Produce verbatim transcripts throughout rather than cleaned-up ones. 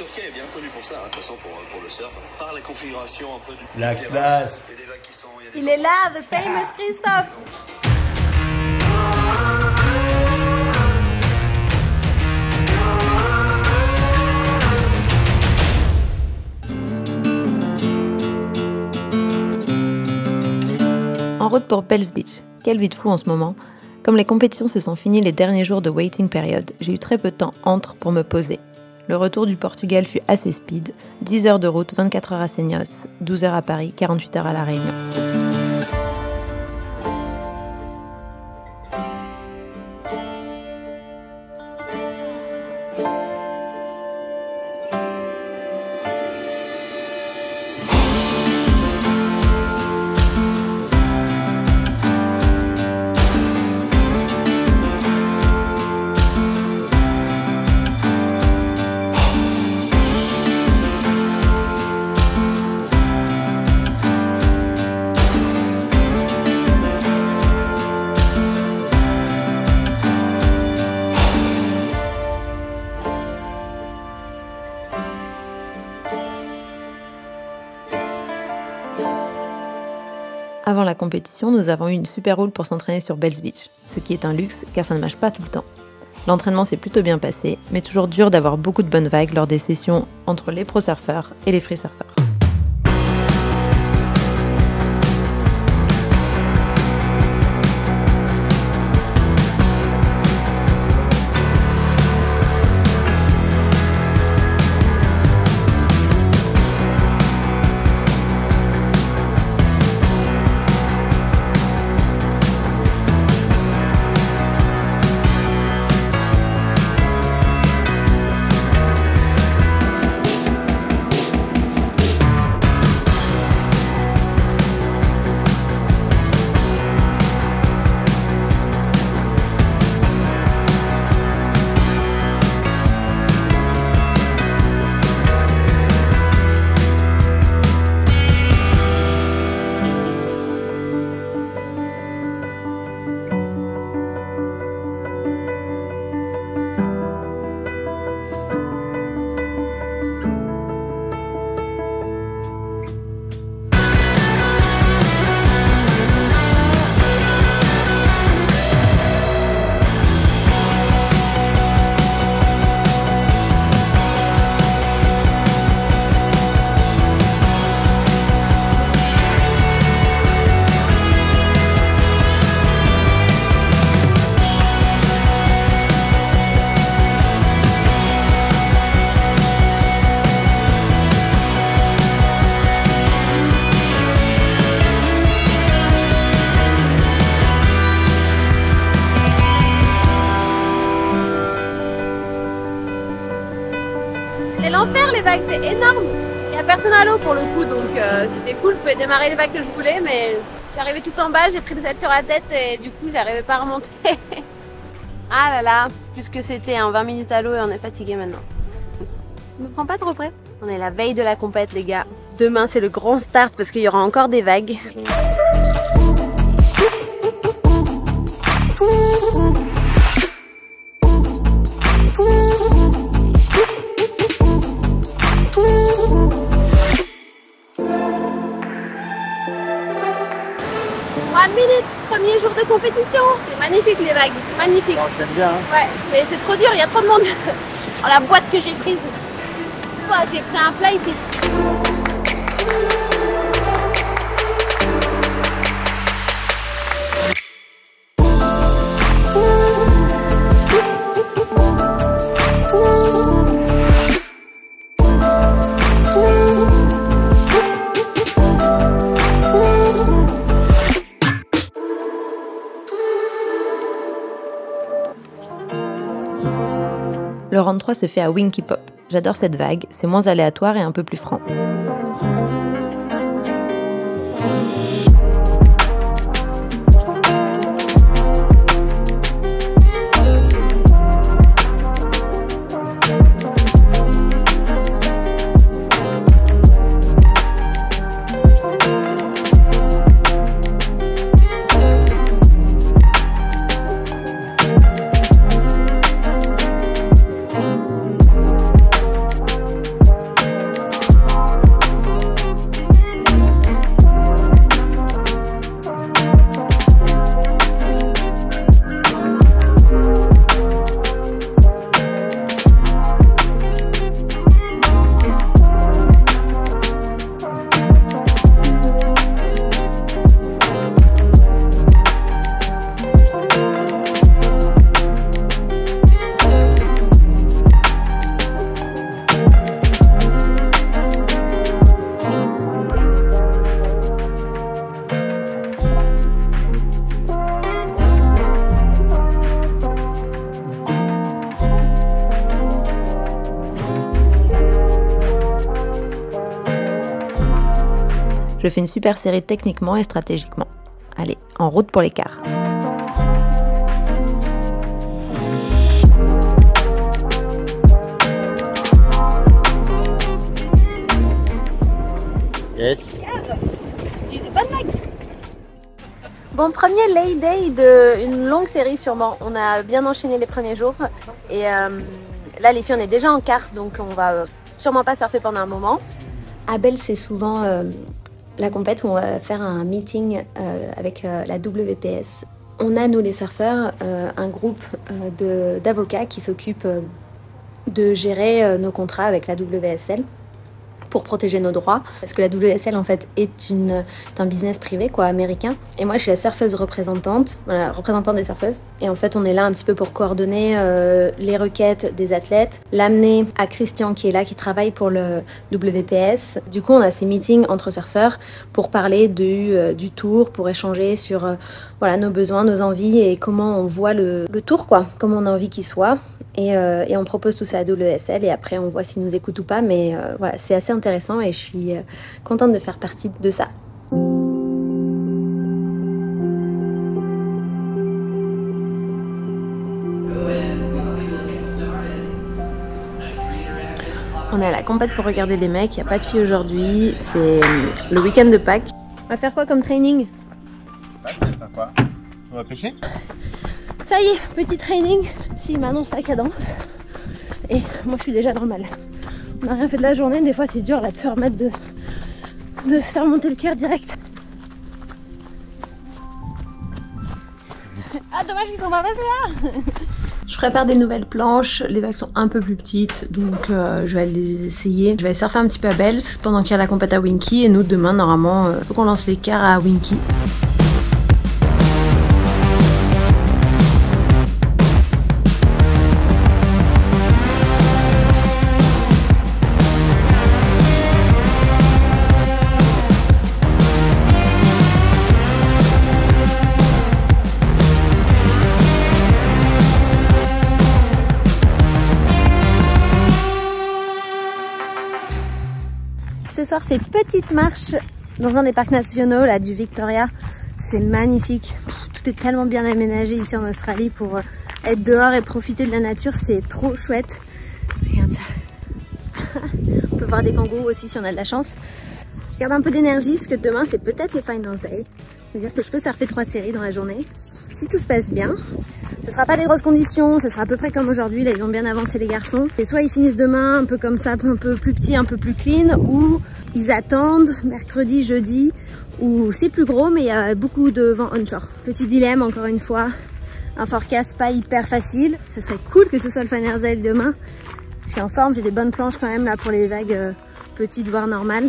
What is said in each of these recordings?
Victoria est bien connue pour ça, de toute façon, pour, pour le surf, par la configuration un peu du la terrain. Classe. Il y a des vagues qui sont, il y a des il gens... est là, the famous Christophe. En route pour Bell's Beach. Quelle vie de fou en ce moment. Comme les compétitions se sont finies les derniers jours de waiting période, j'ai eu très peu de temps entre pour me poser. Le retour du Portugal fut assez speed, dix heures de route, vingt-quatre heures à Seignos, douze heures à Paris, quarante-huit heures à La Réunion. Avant la compétition, nous avons eu une super roule pour s'entraîner sur Bell's Beach, ce qui est un luxe car ça ne marche pas tout le temps. L'entraînement s'est plutôt bien passé, mais toujours dur d'avoir beaucoup de bonnes vagues lors des sessions entre les pro-surfeurs et les free-surfeurs. C'est énorme, il n'y a personne à l'eau pour le coup, donc euh, c'était cool, je pouvais démarrer les vagues que je voulais, mais j'arrivais tout en bas, j'ai pris des ailes sur la tête et du coup j'arrivais pas à remonter. Ah là là, plus que c'était hein, vingt minutes à l'eau et on est fatigué maintenant. Ne me prends pas trop près. On est la veille de la compète les gars, demain c'est le grand start parce qu'il y aura encore des vagues. Minutes, premier jour de compétition. C'est magnifique les vagues, magnifique. Oh, j'aime bien. Hein. Ouais, mais c'est trop dur, il y a trop de monde. Oh, la boîte que j'ai prise. Oh, j'ai pris un plat ici. Le round trois se fait à Winky Pop. J'adore cette vague, c'est moins aléatoire et un peu plus franc. Je fais une super série techniquement et stratégiquement. Allez, en route pour l'écart. Yes. Bon, premier lay day d'une longue série sûrement. On a bien enchaîné les premiers jours et euh, là les filles on est déjà en quart, donc on va sûrement pas surfer pendant un moment. À Belle, c'est souvent euh, la compète où on va faire un meeting euh, avec euh, la W P S. On a, nous les surfeurs, euh, un groupe euh, d'avocats qui s'occupe euh, de gérer euh, nos contrats avec la W S L. Pour protéger nos droits, parce que la W S L en fait est, une, est un business privé quoi, américain, et moi je suis la surfeuse représentante, voilà, représentante des surfeuses, et en fait on est là un petit peu pour coordonner euh, les requêtes des athlètes, l'amener à Christian qui est là, qui travaille pour le W P S. Du coup on a ces meetings entre surfeurs pour parler du, euh, du tour, pour échanger sur euh, voilà, nos besoins, nos envies et comment on voit le, le tour, quoi, comment on a envie qu'il soit. Et, euh, et on propose tout ça à W S L et après on voit s'ils nous écoutent ou pas, mais euh, voilà, c'est assez intéressant et je suis euh, contente de faire partie de ça. On est à la compète pour regarder des mecs, il n'y a pas de filles aujourd'hui, c'est le week-end de Pâques. On va faire quoi comme training? Quoi? On va pêcher? Ça y est, petit training. S'il m'annonce la cadence. Et moi je suis déjà dans le mal. On n'a rien fait de la journée, des fois c'est dur là de se remettre de... de se faire monter le cœur direct. Ah dommage qu'ils sont pas passés là. Je prépare des nouvelles planches, les vagues sont un peu plus petites, donc euh, je vais les essayer. Je vais surfer un petit peu à Bells pendant qu'il y a la compète à Winky et nous demain normalement il faut qu'on lance l'écart à Winky. Ce soir, c'est petite marche dans un des parcs nationaux là, du Victoria. C'est magnifique. Tout est tellement bien aménagé ici en Australie pour être dehors et profiter de la nature. C'est trop chouette. Regarde ça. On peut voir des kangourous aussi si on a de la chance. Je garde un peu d'énergie parce que demain, c'est peut-être le Finance Day. C'est-à-dire que je peux surfer trois séries dans la journée. Si tout se passe bien, ce sera pas des grosses conditions, ce sera à peu près comme aujourd'hui, là ils ont bien avancé les garçons. Et soit ils finissent demain un peu comme ça, un peu plus petit, un peu plus clean, ou ils attendent mercredi, jeudi, ou c'est plus gros mais il y a beaucoup de vent onshore. Petit dilemme encore une fois, un forecast pas hyper facile, ça serait cool que ce soit le Finance Day demain. Je suis en forme, j'ai des bonnes planches quand même là pour les vagues petites voire normales.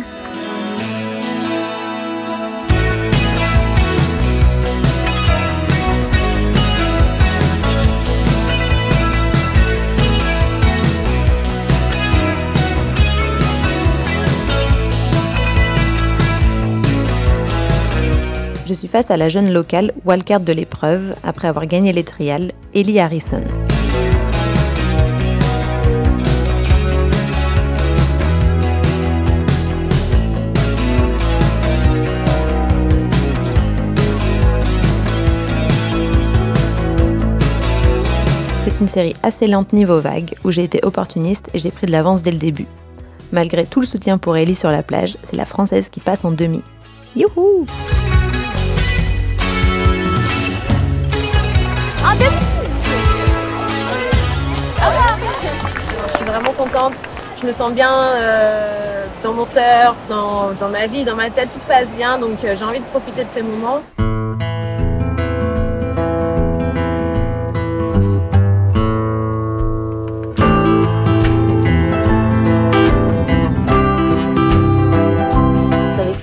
Je suis face à la jeune locale, wildcard de l'épreuve, après avoir gagné les trials, Ellie Harrison. C'est une série assez lente niveau vague, où j'ai été opportuniste et j'ai pris de l'avance dès le début. Malgré tout le soutien pour Ellie sur la plage, c'est la Française qui passe en demi. Youhou! Je suis vraiment contente, je me sens bien euh, dans mon surf, dans, dans ma vie, dans ma tête, tout se passe bien, donc euh, j'ai envie de profiter de ces moments.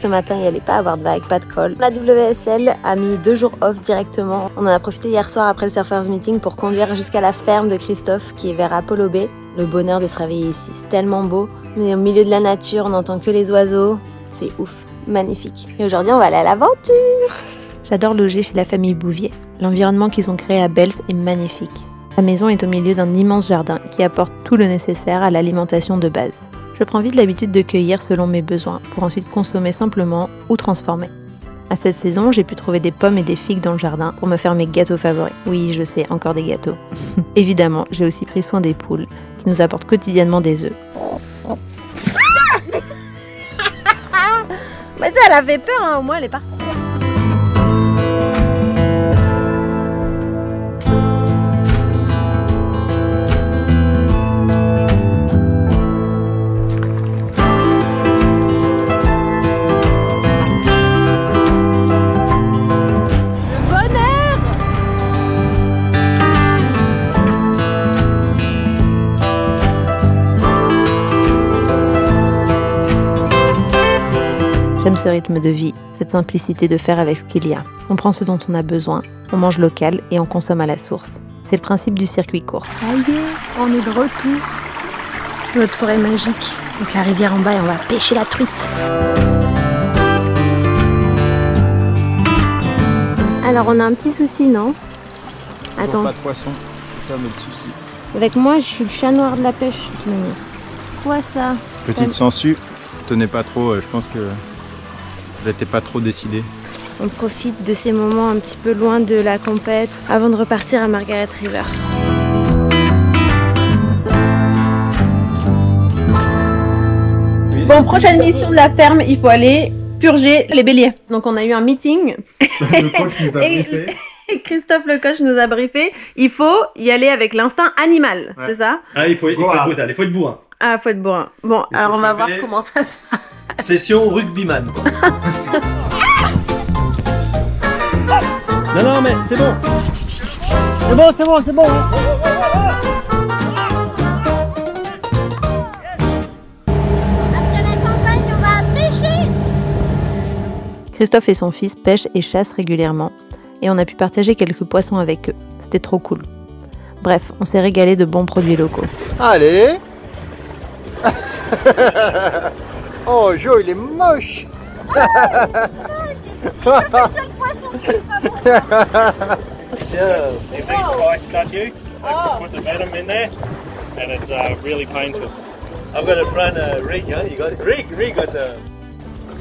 Ce matin, il n'y allait pas avoir de vague, pas de call. La W S L a mis deux jours off directement. On en a profité hier soir après le Surfers Meeting pour conduire jusqu'à la ferme de Christophe qui est vers Apollo Bay. Le bonheur de se réveiller ici, c'est tellement beau. On est au milieu de la nature, on n'entend que les oiseaux. C'est ouf, magnifique. Et aujourd'hui, on va aller à l'aventure. J'adore loger chez la famille Bouvier. L'environnement qu'ils ont créé à Bells est magnifique. La maison est au milieu d'un immense jardin qui apporte tout le nécessaire à l'alimentation de base. je prends vite l'habitude de cueillir selon mes besoins, pour ensuite consommer simplement ou transformer. À cette saison, j'ai pu trouver des pommes et des figues dans le jardin pour me faire mes gâteaux favoris. Oui, je sais, encore des gâteaux. Évidemment, j'ai aussi pris soin des poules, qui nous apportent quotidiennement des œufs. Mais ça, elle avait peur, hein, au moins elle est partie. J'aime ce rythme de vie, cette simplicité de faire avec ce qu'il y a. On prend ce dont on a besoin, on mange local et on consomme à la source. C'est le principe du circuit court. Ça y est, on est de retour. Notre forêt magique, avec la rivière en bas et on va pêcher la truite. Alors on a un petit souci, non? Attends. Pas de poisson, c'est ça notre souci. Avec moi, je suis le chat noir de la pêche. Quoi ça? Petite sangsue, tenez pas trop, je pense que... J'étais pas trop décidée. On profite de ces moments un petit peu loin de la compète avant de repartir à Margaret River. Bon, prochaine mission de la ferme, il faut aller purger les béliers. Donc on a eu un meeting. Le coach nous a briefé. Christophe Lecoche nous a briefé. Il faut y aller avec l'instinct animal, ouais. C'est ça? Ah, il faut, il faut, il faut être brutal, il faut être bourrin. Ah, il faut être bourrin. Bon, il alors on va voir comment ça se passe. Session rugbyman. Non, non, mais c'est bon. C'est bon, c'est bon, c'est bon. Après la campagne, on va pêcher. Christophe et son fils pêchent et chassent régulièrement. Et on a pu partager quelques poissons avec eux. C'était trop cool. Bref, on s'est régalé de bons produits locaux. Allez. Oh Jo, il est moche. Ah, non, j'ai pas le seul poisson, c'est pas bon. Joe, they're big spikes, can't you? I put the venom in there, and it's uh, really painful. I've got a friend, uh, Rig, huh? You got it? Rig, Rig got the...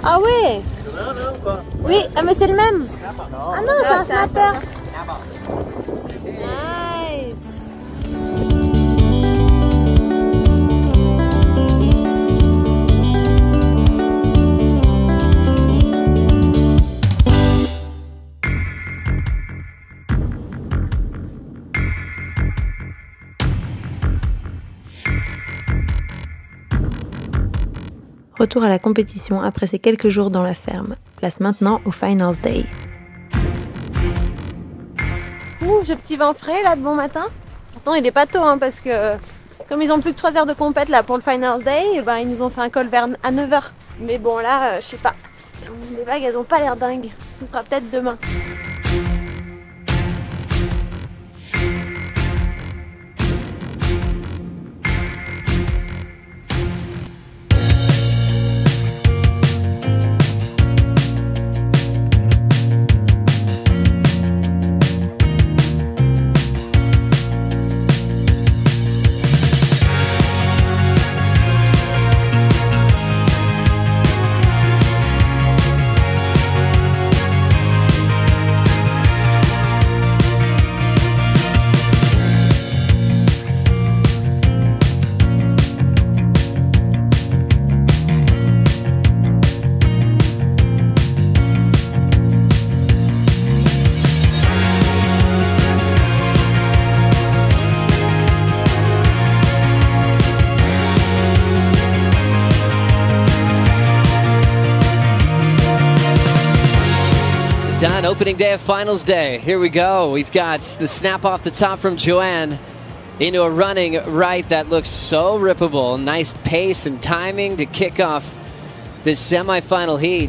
Ah oui. Non, non, quoi. Oui, ah, mais c'est le même. Ah non, c'est un snapper. Nice. Retour à la compétition après ces quelques jours dans la ferme. Place maintenant au Finals Day. Ouh, j'ai petit vent frais là de bon matin. Pourtant il est pas tôt hein, parce que comme ils ont plus que trois heures de compète là pour le Finals Day, et ben, ils nous ont fait un col vers à neuf heures. Mais bon là, euh, je sais pas, les vagues elles ont pas l'air dingues. Ce sera peut-être demain. Done, opening day of finals day. Here we go. We've got the snap off the top from Joanne into a running right that looks so rippable. Nice pace and timing to kick off this semi-final heat.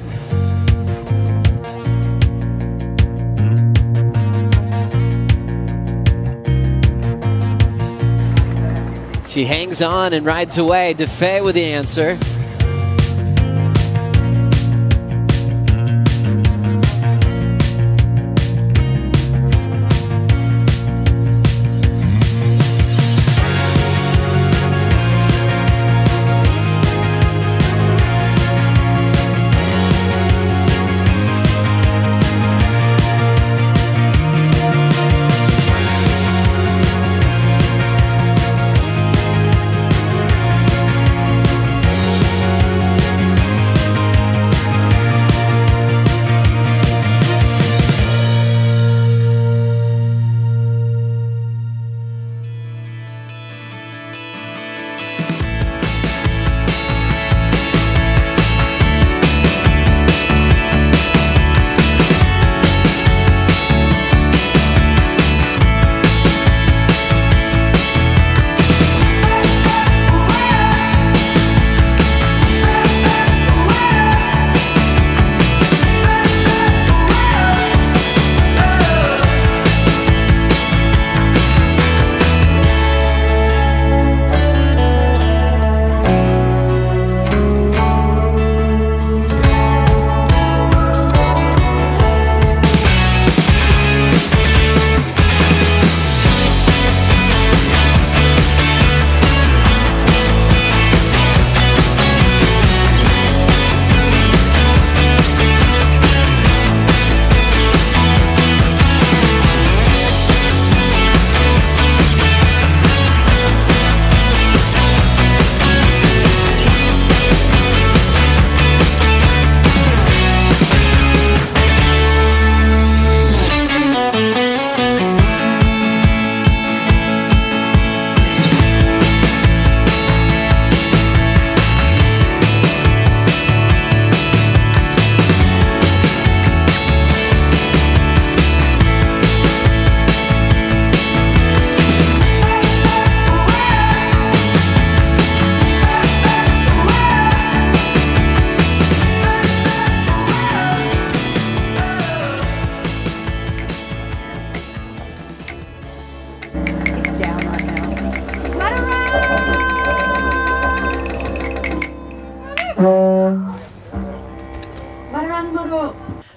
She hangs on and rides away. Defay with the answer.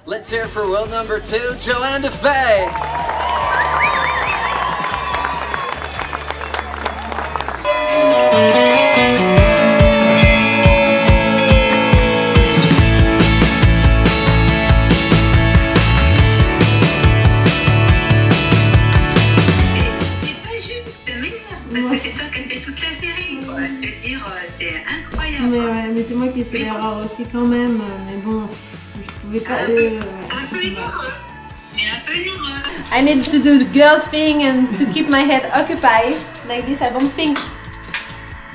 Let's hear it for world number two, Joanne Defay. C'est pas juste, mais merde, parce que c'est toi qui as fait toute la série. Ouais. Je veux dire, c'est incroyable. Mais ouais, mais c'est moi qui ai fait l'erreur aussi quand même, mais bon. Un peu I need to do the girls thing and to keep my head occupied. Like this, I don't think.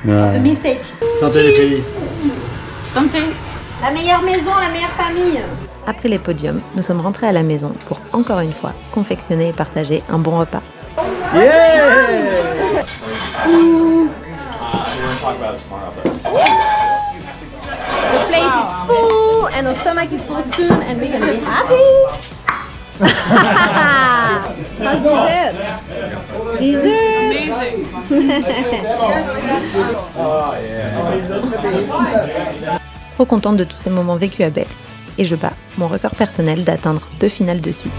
No. A mistake. Santé les filles. Santé. La meilleure maison, la meilleure famille. Après les podiums, nous sommes rentrés à la maison pour encore une fois confectionner et partager un bon repas. Yeah. Mmh. The plate is full and our stomach is full soon and we're gonna be happy. How's dessert? Dessert! Amazing! Trop contente de tous ces moments vécus à Bell's et je bats mon record personnel d'atteindre deux finales de suite.